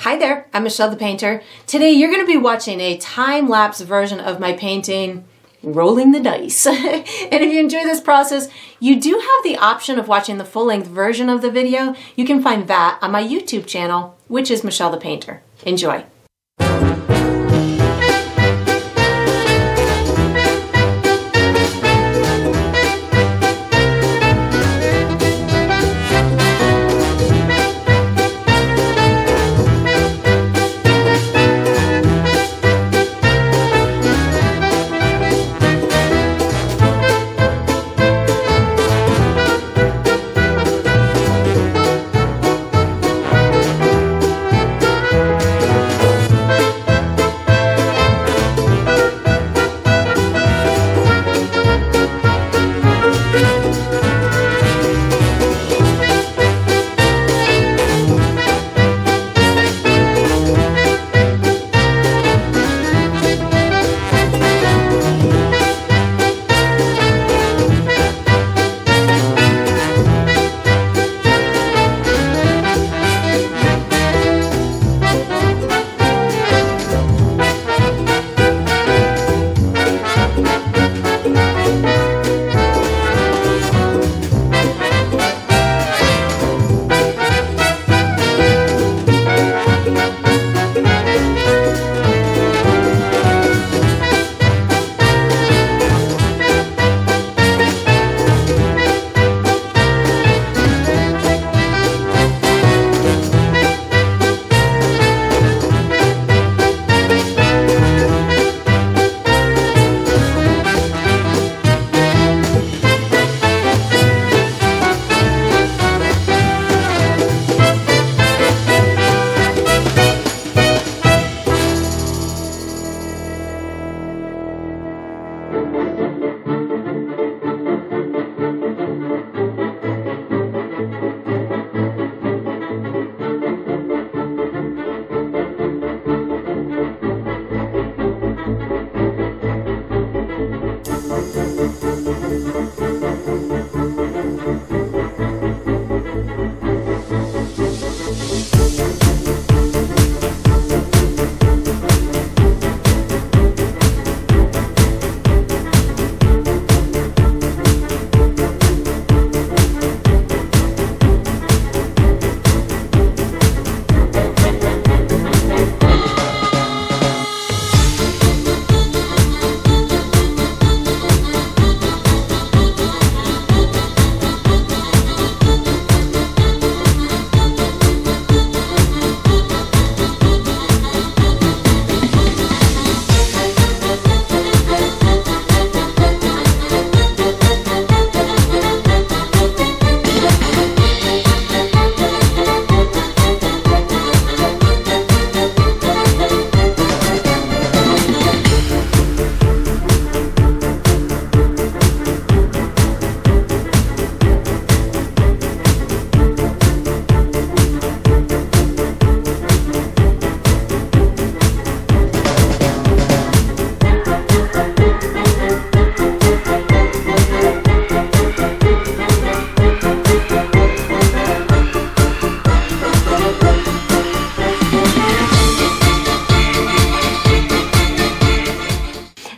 Hi there, I'm Michelle the Painter. Today you're going to be watching a time-lapse version of my painting, Rolling the Dice. And if you enjoy this process, you do have the option of watching the full-length version of the video. You can find that on my YouTube channel, which is Michelle the Painter. Enjoy.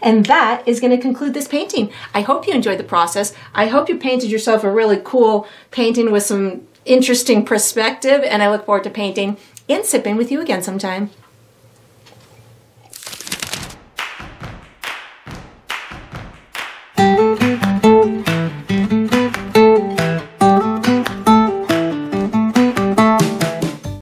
And that is going to conclude this painting. I hope you enjoyed the process. I hope you painted yourself a really cool painting with some interesting perspective, and I look forward to painting and sipping with you again sometime.